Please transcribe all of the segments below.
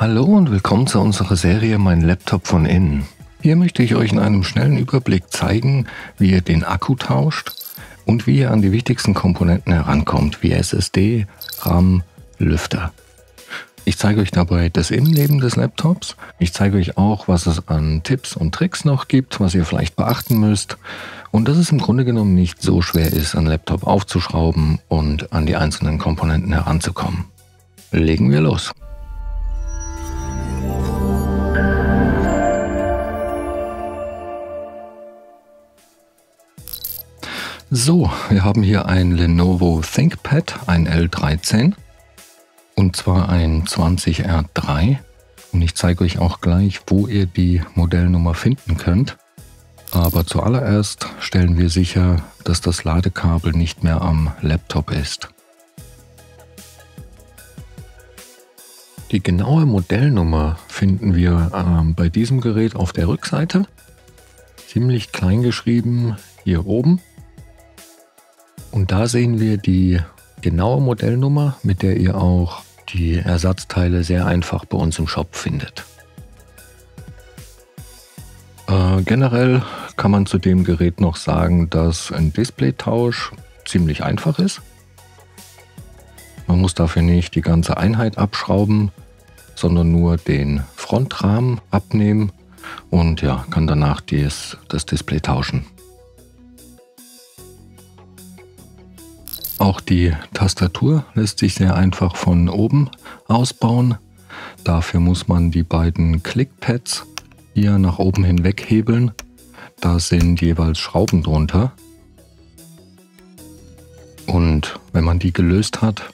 Hallo und willkommen zu unserer Serie Mein Laptop von innen. Hier möchte ich euch in einem schnellen Überblick zeigen, wie ihr den Akku tauscht und wie ihr an die wichtigsten Komponenten herankommt, wie SSD, RAM, Lüfter. Ich zeige euch dabei das Innenleben des Laptops. Ich zeige euch auch, was es an Tipps und Tricks noch gibt, was ihr vielleicht beachten müsst und dass es im Grunde genommen nicht so schwer ist, einen Laptop aufzuschrauben und an die einzelnen Komponenten heranzukommen. Legen wir los! So, wir haben hier ein Lenovo ThinkPad, ein L13. Und zwar ein 20R3 und ich zeige euch auch gleich, wo ihr die Modellnummer finden könnt. Aber zuallererst stellen wir sicher, dass das Ladekabel nicht mehr am Laptop ist. Die genaue Modellnummer finden wir bei diesem Gerät auf der Rückseite. Ziemlich klein geschrieben hier oben. Und da sehen wir die genaue Modellnummer, mit der ihr auch die Ersatzteile sehr einfach bei uns im Shop findet. Generell kann man zu dem Gerät noch sagen, dass ein Displaytausch ziemlich einfach ist. Man muss dafür nicht die ganze Einheit abschrauben, sondern nur den Frontrahmen abnehmen und ja, kann danach das Display tauschen. Auch die Tastatur lässt sich sehr einfach von oben ausbauen. Dafür muss man die beiden Clickpads hier nach oben hinweg hebeln. Da sind jeweils Schrauben drunter. Und wenn man die gelöst hat,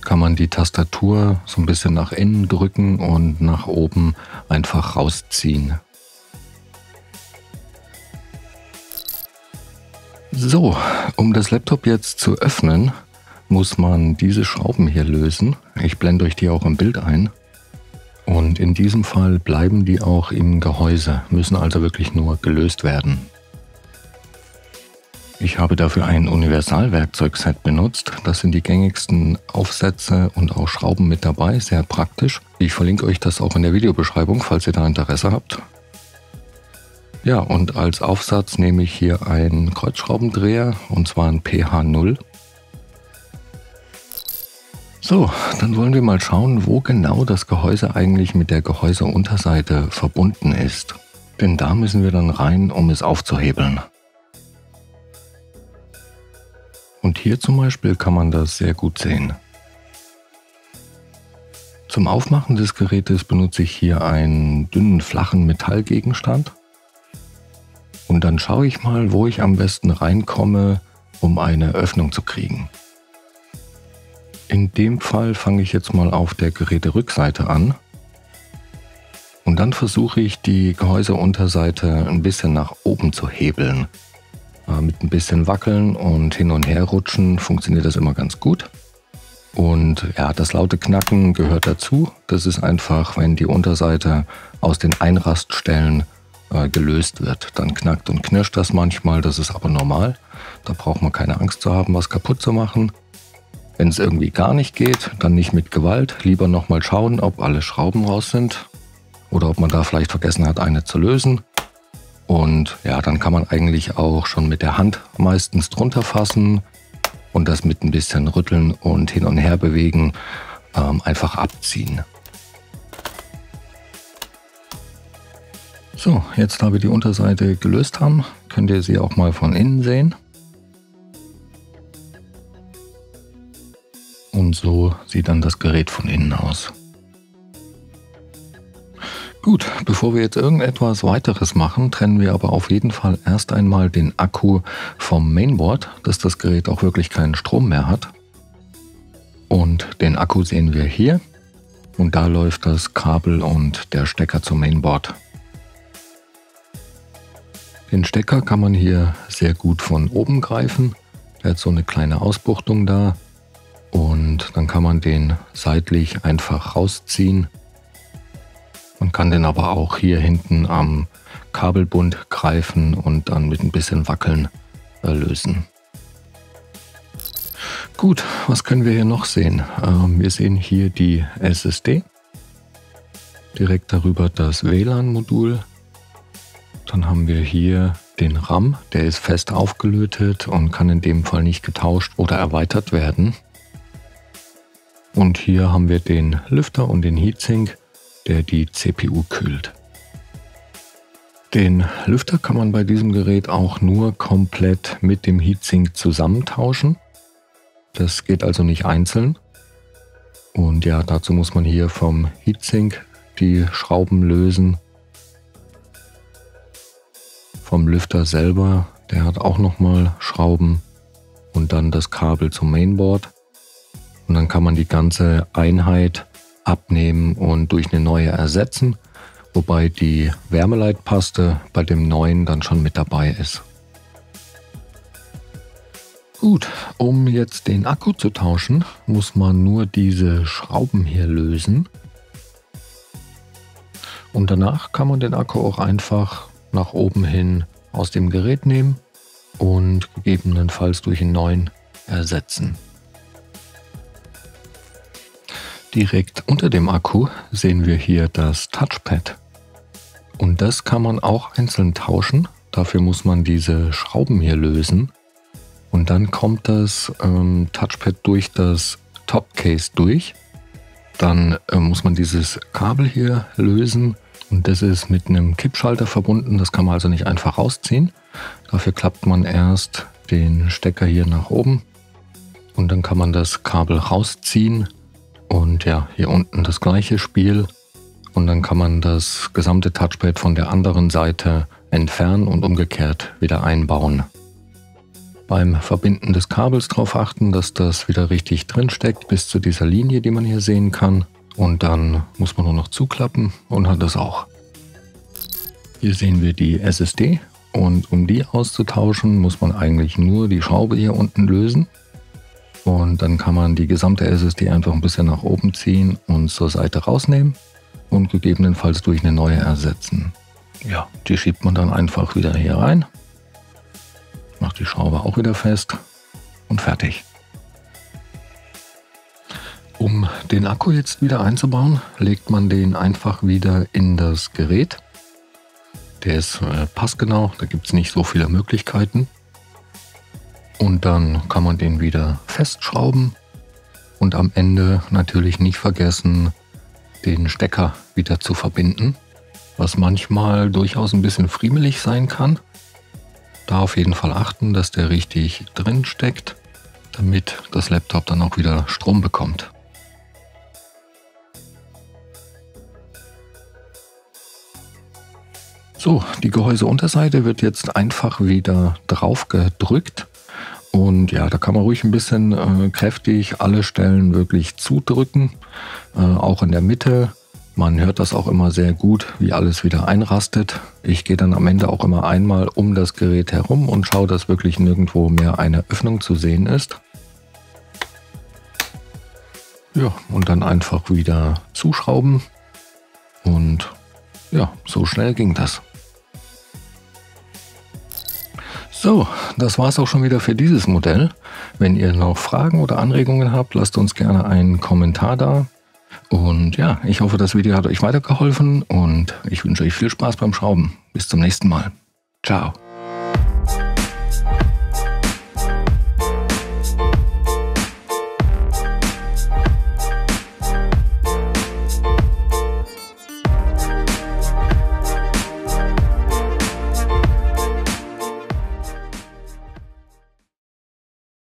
kann man die Tastatur so ein bisschen nach innen drücken und nach oben einfach rausziehen. So, um das Laptop jetzt zu öffnen, muss man diese Schrauben hier lösen. Ich blende euch die auch im Bild ein. Und in diesem Fall bleiben die auch im Gehäuse, müssen also wirklich nur gelöst werden. Ich habe dafür ein Universalwerkzeugset benutzt. Das sind die gängigsten Aufsätze und auch Schrauben mit dabei, sehr praktisch. Ich verlinke euch das auch in der Videobeschreibung, falls ihr da Interesse habt. Ja, und als Aufsatz nehme ich hier einen Kreuzschraubendreher, und zwar einen PH0. So, dann wollen wir mal schauen, wo genau das Gehäuse eigentlich mit der Gehäuseunterseite verbunden ist. Denn da müssen wir dann rein, um es aufzuhebeln. Und hier zum Beispiel kann man das sehr gut sehen. Zum Aufmachen des Gerätes benutze ich hier einen dünnen, flachen Metallgegenstand. Und dann schaue ich mal, wo ich am besten reinkomme, um eine Öffnung zu kriegen. In dem Fall fange ich jetzt mal auf der Geräterückseite an. Und dann versuche ich, die Gehäuseunterseite ein bisschen nach oben zu hebeln. Mit ein bisschen Wackeln und hin und her rutschen funktioniert das immer ganz gut. Und ja, das laute Knacken gehört dazu. Das ist einfach, wenn die Unterseite aus den Einraststellen gelöst wird. Dann knackt und knirscht das manchmal, das ist aber normal. Da braucht man keine Angst zu haben, was kaputt zu machen. Wenn es irgendwie gar nicht geht, dann nicht mit Gewalt. Lieber nochmal schauen, ob alle Schrauben raus sind oder ob man da vielleicht vergessen hat, eine zu lösen. Und ja, dann kann man eigentlich auch schon mit der Hand meistens drunter fassen und das mit ein bisschen rütteln und hin und her bewegen, einfach abziehen. So, jetzt da wir die Unterseite gelöst haben, könnt ihr sie auch mal von innen sehen. Und so sieht dann das Gerät von innen aus. Gut, bevor wir jetzt irgendetwas weiteres machen, trennen wir aber auf jeden Fall erst einmal den Akku vom Mainboard, dass das Gerät auch wirklich keinen Strom mehr hat. Und den Akku sehen wir hier. Und da läuft das Kabel und der Stecker zum Mainboard. Den Stecker kann man hier sehr gut von oben greifen. Er hat so eine kleine Ausbuchtung da und dann kann man den seitlich einfach rausziehen. Man kann den aber auch hier hinten am Kabelbund greifen und dann mit ein bisschen Wackeln lösen. Gut, was können wir hier noch sehen? Wir sehen hier die SSD. direkt darüber das WLAN-Modul. Dann haben wir hier den RAM, der ist fest aufgelötet und kann in dem Fall nicht getauscht oder erweitert werden. Und hier haben wir den Lüfter und den Heatsink, der die CPU kühlt. Den Lüfter kann man bei diesem Gerät auch nur komplett mit dem Heatsink zusammentauschen. Das geht also nicht einzeln. Und ja, dazu muss man hier vom Heatsink die Schrauben lösen. Vom Lüfter selber, der hat auch nochmal Schrauben und dann das Kabel zum Mainboard. Und dann kann man die ganze Einheit abnehmen und durch eine neue ersetzen, wobei die Wärmeleitpaste bei dem neuen dann schon mit dabei ist. Gut, um jetzt den Akku zu tauschen, muss man nur diese Schrauben hier lösen. Und danach kann man den Akku auch einfach nach oben hin aus dem Gerät nehmen und gegebenenfalls durch einen neuen ersetzen. Direkt unter dem Akku sehen wir hier das Touchpad und das kann man auch einzeln tauschen. Dafür muss man diese Schrauben hier lösen und dann kommt das Touchpad durch das Topcase durch. Dann muss man dieses Kabel hier lösen und das ist mit einem Kippschalter verbunden. Das kann man also nicht einfach rausziehen. Dafür klappt man erst den Stecker hier nach oben und dann kann man das Kabel rausziehen. Und ja, hier unten das gleiche Spiel und dann kann man das gesamte Touchpad von der anderen Seite entfernen und umgekehrt wieder einbauen. Beim Verbinden des Kabels darauf achten, dass das wieder richtig drin steckt bis zu dieser Linie, die man hier sehen kann. Und dann muss man nur noch zuklappen und hat das auch. Hier sehen wir die SSD und um die auszutauschen, muss man eigentlich nur die Schraube hier unten lösen. Und dann kann man die gesamte SSD einfach ein bisschen nach oben ziehen und zur Seite rausnehmen und gegebenenfalls durch eine neue ersetzen. Ja, die schiebt man dann einfach wieder hier rein, macht die Schraube auch wieder fest und fertig. Um den Akku jetzt wieder einzubauen, legt man den einfach wieder in das Gerät. Der ist passgenau, da gibt es nicht so viele Möglichkeiten. Und dann kann man den wieder festschrauben und am Ende natürlich nicht vergessen, den Stecker wieder zu verbinden, was manchmal durchaus ein bisschen friemelig sein kann. Da auf jeden Fall achten, dass der richtig drin steckt, damit das Laptop dann auch wieder Strom bekommt. So, die Gehäuseunterseite wird jetzt einfach wieder drauf gedrückt. Und ja, da kann man ruhig ein bisschen kräftig alle Stellen wirklich zudrücken, auch in der Mitte. Man hört das auch immer sehr gut, wie alles wieder einrastet. Ich gehe dann am Ende auch immer einmal um das Gerät herum und schaue, dass wirklich nirgendwo mehr eine Öffnung zu sehen ist. Ja, und dann einfach wieder zuschrauben. Und ja, so schnell ging das. So, das war es auch schon wieder für dieses Modell. Wenn ihr noch Fragen oder Anregungen habt, lasst uns gerne einen Kommentar da. Und ja, ich hoffe, das Video hat euch weitergeholfen und ich wünsche euch viel Spaß beim Schrauben. Bis zum nächsten Mal. Ciao.